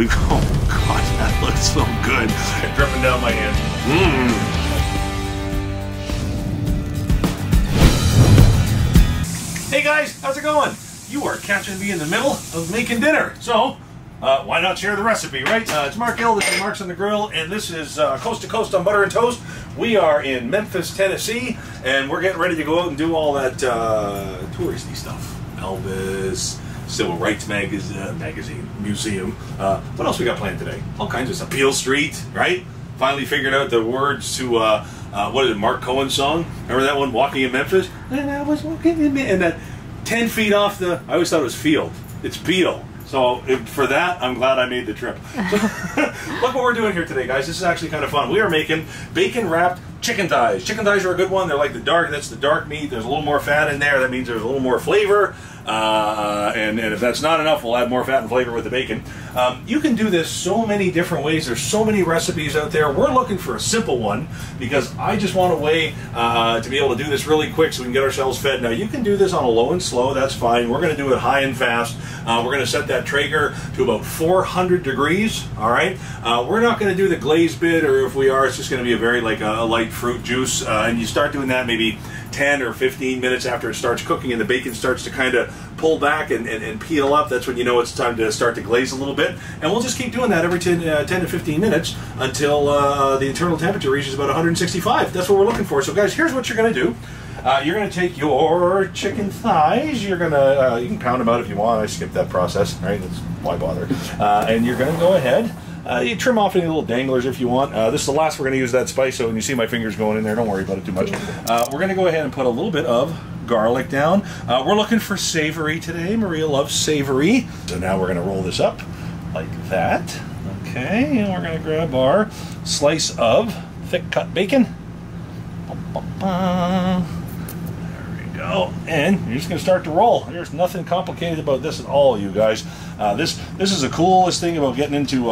We go, oh God, that looks so good. It's dripping down my hand. Mmm. Hey guys, how's it going? You are catching me in the middle of making dinner. So, why not share the recipe, right? It's Marc Gill, this is Marc's on the Grill, and this is Coast to Coast on Butter and Toast. We are in Memphis, Tennessee, and we're getting ready to go out and do all that touristy stuff. Elvis, Civil Rights magazine, museum. What else we got planned today? All kinds of stuff. Beale Street, right? Finally figured out the words to, what is it, Mark Cohen song? Remember that one, Walking in Memphis? And I was walking in Memphis, and that 10 feet off the, I always thought it was field. It's Beale. So for that, I'm glad I made the trip. Look what we're doing here today, guys. This is actually kind of fun. We are making bacon-wrapped chicken thighs. Chicken thighs are a good one. They're like the dark, that's the dark meat. There's a little more fat in there. That means there's a little more flavor. And if that's not enough, we'll add more fat and flavor with the bacon. You can do this so many different ways. There's so many recipes out there. We're looking for a simple one because I just want a way to be able to do this really quick so we can get ourselves fed. Now, you can do this on a low and slow. That's fine. We're going to do it high and fast. We're going to set that Traeger to about 400 degrees, all right? We're not going to do the glaze bit, or if we are, it's just going to be a very, like, a light fruit juice. And you start doing that maybe 10 or 15 minutes after it starts cooking and the bacon starts to kind of pull back and peel up. That's when you know it's time to start to glaze a little bit. And we'll just keep doing that every 10 to 15 minutes until the internal temperature reaches about 165. That's what we're looking for. So guys, here's what you're going to do. You're going to take your chicken thighs, you're going to, you can pound them out if you want. I skipped that process, right? That's why bother. And you're going to go ahead. You trim off any little danglers if you want. This is the last we're going to use that spice, so when you see my fingers going in there, don't worry about it too much. We're going to go ahead and put a little bit of garlic down. We're looking for savory today. Maria loves savory. So now we're going to roll this up like that. Okay, and we're going to grab our slice of thick cut bacon. There we go. And you're just going to start to roll. There's nothing complicated about this at all, you guys. This is the coolest thing about getting into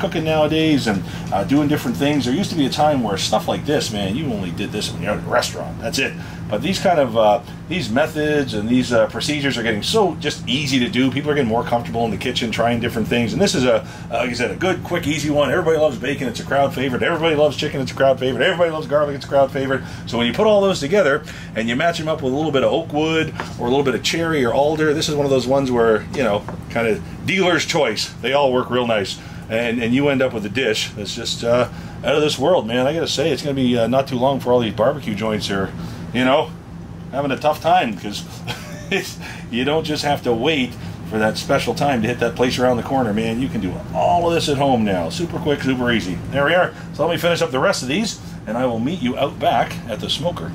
cooking nowadays and doing different things. There used to be a time where stuff like this, man, you only did this when you're at a restaurant. That's it. But these kind of these methods and these procedures are getting so just easy to do. People are getting more comfortable in the kitchen trying different things. And this is a like I said, a good, quick, easy one. Everybody loves bacon. It's a crowd favorite. Everybody loves chicken. It's a crowd favorite. Everybody loves garlic. It's a crowd favorite. So when you put all those together and you match them up with a little bit of oak wood or a little bit of cherry or alder, this is one of those ones where, you know, kind of dealer's choice. They all work real nice, and you end up with a dish that's just out of this world, man. I gotta say, it's gonna be not too long for all these barbecue joints are, you know, having a tough time, because you don't just have to wait for that special time to hit that place around the corner, man. You can do all of this at home now, super quick, super easy. There we are. So let me finish up the rest of these, and I will meet you out back at the smoker.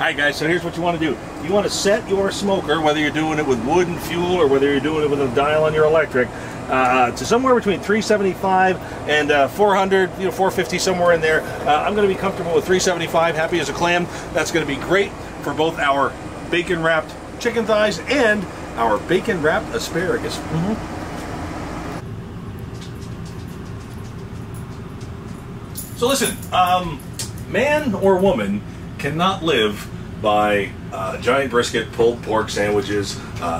Alright guys, so here's what you want to do. You want to set your smoker, whether you're doing it with wood and fuel or whether you're doing it with a dial on your electric, to somewhere between 375 and 400, you know, 450, somewhere in there. I'm going to be comfortable with 375, happy as a clam. That's going to be great for both our bacon-wrapped chicken thighs and our bacon-wrapped asparagus. Mm-hmm. So listen, man or woman cannot live by giant brisket, pulled pork sandwiches,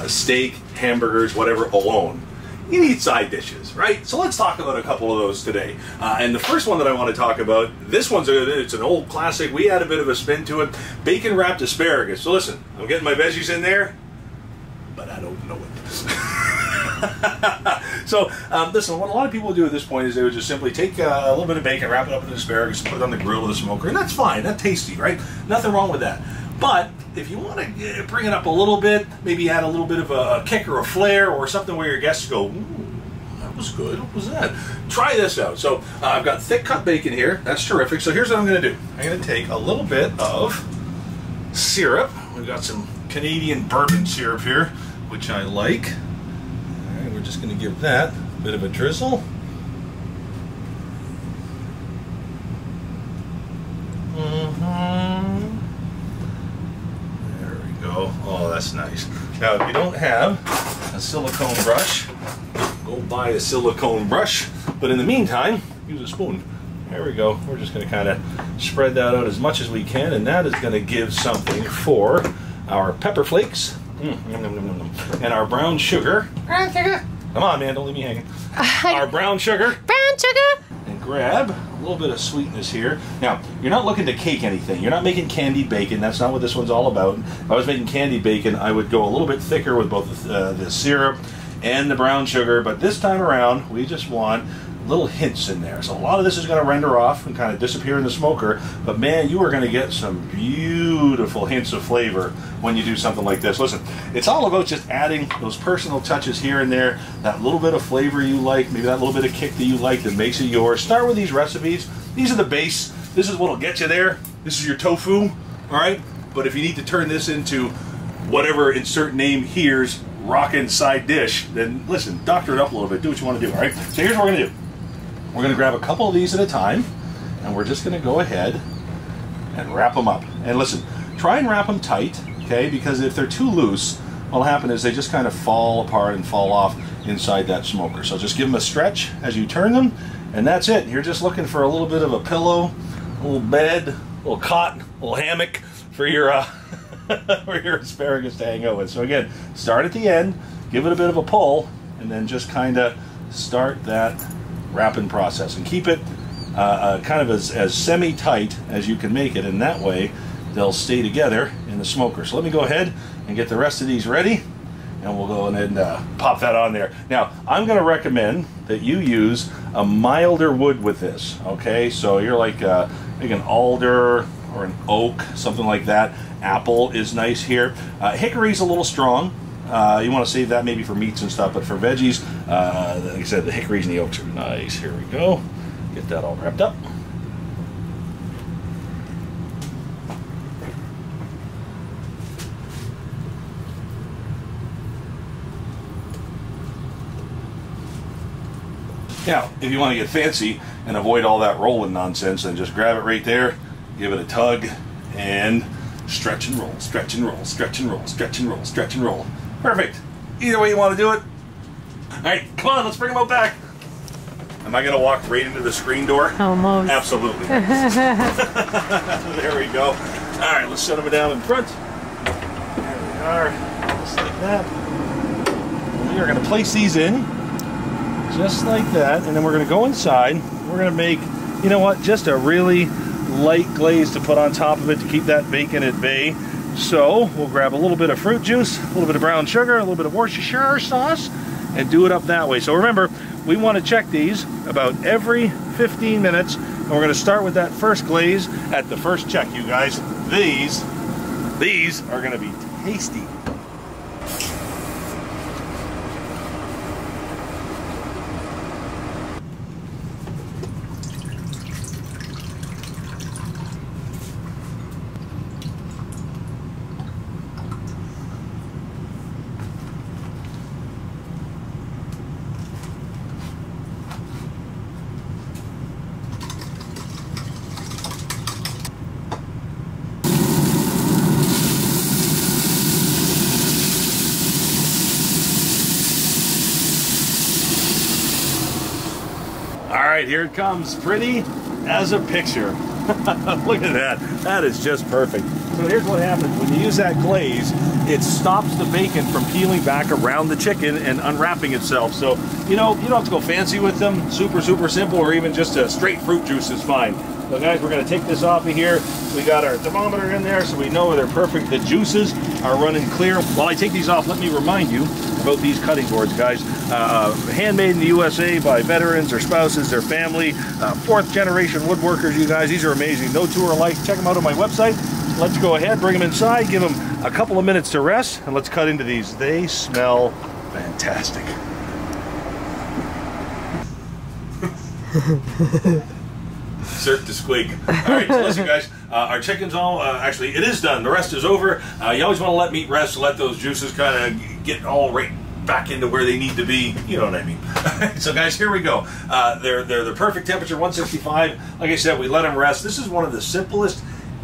steak, hamburgers, whatever, alone. You need side dishes, right? So let's talk about a couple of those today. And the first one that I want to talk about, this one's it's an old classic. We had a bit of a spin to it. Bacon wrapped asparagus. So listen, I'm getting my veggies in there, but I don't know it. So, listen, what a lot of people do at this point is they would just simply take a little bit of bacon, wrap it up in asparagus, put it on the grill of the smoker, and that's fine. That's tasty, right? Nothing wrong with that. But if you want to bring it up a little bit, maybe add a little bit of a kick or a flair or something where your guests go, ooh, that was good. What was that? Try this out. So, I've got thick cut bacon here. That's terrific. So, here's what I'm going to do. I'm going to take a little bit of syrup. We've got some Canadian bourbon syrup here, which I like. just going to give that a bit of a drizzle. There we go. Oh, that's nice. Now, if you don't have a silicone brush, go buy a silicone brush. But in the meantime, use a spoon. There we go. We're just going to kind of spread that out as much as we can, and that is going to give something for our pepper flakes and our brown sugar. Brown sugar. Come on, man, don't leave me hanging. Our brown sugar. Brown sugar. And grab a little bit of sweetness here. Now, you're not looking to cake anything. You're not making candied bacon. That's not what this one's all about. If I was making candied bacon, I would go a little bit thicker with both the syrup and the brown sugar. But this time around, we just want little hints in there. So a lot of this is going to render off and kind of disappear in the smoker, but man, you are going to get some beautiful hints of flavor when you do something like this. Listen, it's all about just adding those personal touches here and there, that little bit of flavor you like, maybe that little bit of kick that you like that makes it yours. Start with these recipes. These are the base. This is what'll get you there. This is your tofu, all right? But if you need to turn this into whatever insert name here's rockin' side dish, then listen, doctor it up a little bit. Do what you want to do, all right? So here's what we're going to do. We're going to grab a couple of these at a time, and we're just going to go ahead and wrap them up. And listen, try and wrap them tight, okay? Because if they're too loose, what'll happen is they just kind of fall apart and fall off inside that smoker. So just give them a stretch as you turn them, and that's it. You're just looking for a little bit of a pillow, a little bed, a little cot, a little hammock for your, for your asparagus to hang out with. So again, start at the end, give it a bit of a pull, and then just kind of start that wrapping process, and keep it kind of as semi-tight as you can make it, and that way they'll stay together in the smoker. So let me go ahead and get the rest of these ready, and we'll go ahead and pop that on there. Now, I'm going to recommend that you use a milder wood with this, okay? So you're like an alder or an oak, something like that. Apple is nice here. Hickory's a little strong. You want to save that maybe for meats and stuff, but for veggies, like I said, the hickories and the oaks are nice. Here we go. Get that all wrapped up. Now, if you want to get fancy and avoid all that rolling nonsense, then just grab it right there, give it a tug, and stretch and roll, stretch and roll, stretch and roll, stretch and roll, stretch and roll. Perfect. Either way you want to do it. All right, come on, let's bring them out back. Am I going to walk right into the screen door? Almost. Absolutely. There we go. All right, let's set them down in front. There we are, just like that. We are going to place these in, just like that, and then we're going to go inside. We're going to make, you know what, just a really light glaze to put on top of it to keep that bacon at bay. So we'll grab a little bit of fruit juice, a little bit of brown sugar, a little bit of Worcestershire sauce, and do it up that way. So remember, we want to check these about every 15 minutes, and we're going to start with that first glaze at the first check, you guys. These are going to be tasty. Here it comes, pretty as a picture. Look at that. That is just perfect. So here's what happens when you use that glaze. It stops the bacon from peeling back around the chicken and unwrapping itself. So, you know, you don't have to go fancy with them. Super, super simple, or even just a straight fruit juice is fine. So guys, we're going to take this off of here. We got our thermometer in there so we know they're perfect. The juices are running clear. While I take these off, let me remind you about these cutting boards, guys. Handmade in the USA by veterans, their spouses, their family, fourth generation woodworkers, you guys. These are amazing. No two are alike. Check them out on my website. Let's go ahead, bring them inside, give them a couple of minutes to rest, and let's cut into these. They smell fantastic. Cirque du Squig. All right, so listen, guys. Our chicken's all, actually, it is done. The rest is over. You always want to let meat rest, let those juices kind of get all right. back into where they need to be. You know what I mean. So guys, here we go. They're the perfect temperature, 165. Like I said, we let them rest. This is one of the simplest,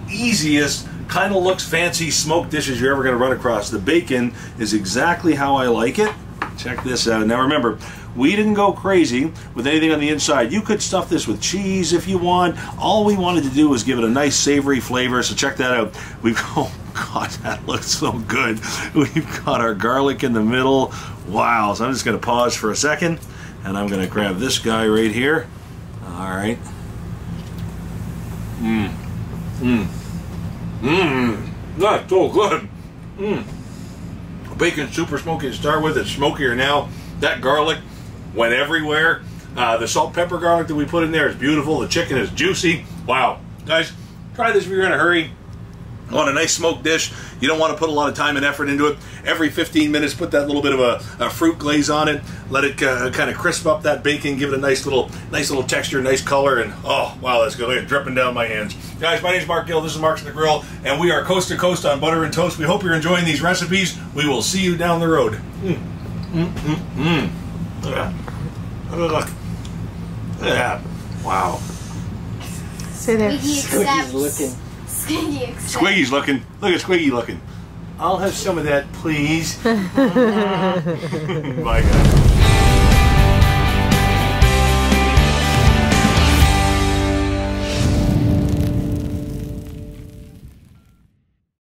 easiest, kind of looks fancy smoked dishes you're ever going to run across. The bacon is exactly how I like it. Check this out. Now remember, we didn't go crazy with anything on the inside. You could stuff this with cheese if you want. All we wanted to do was give it a nice savory flavor, so check that out. We've, oh God, that looks so good. We've got our garlic in the middle. Wow, so I'm just gonna pause for a second, and I'm gonna grab this guy right here. All right. Mmm. Mmm. Mmm. That's so good. Mmm. Bacon super smoky to start with. It's smokier now. That garlic went everywhere. The salt, pepper, garlic that we put in there is beautiful. The chicken is juicy. Wow. Guys, try this if you're in a hurry. On a nice smoked dish, you don't want to put a lot of time and effort into it. Every 15 minutes, put that little bit of a fruit glaze on it. Let it kind of crisp up that bacon, give it a nice little texture, nice color, and oh, wow, that's good. It's dripping down my hands. Guys, my name's Marc Gill. This is Marc's on the Grill, and we are coast to coast on butter and toast. We hope you're enjoying these recipes. We will see you down the road. Mm. Mm, mm, mm. Yeah. Wow. So there. Squiggy's looking. Squiggy's looking. Look at Squiggy looking. I'll have some of that, please. Bye, guys.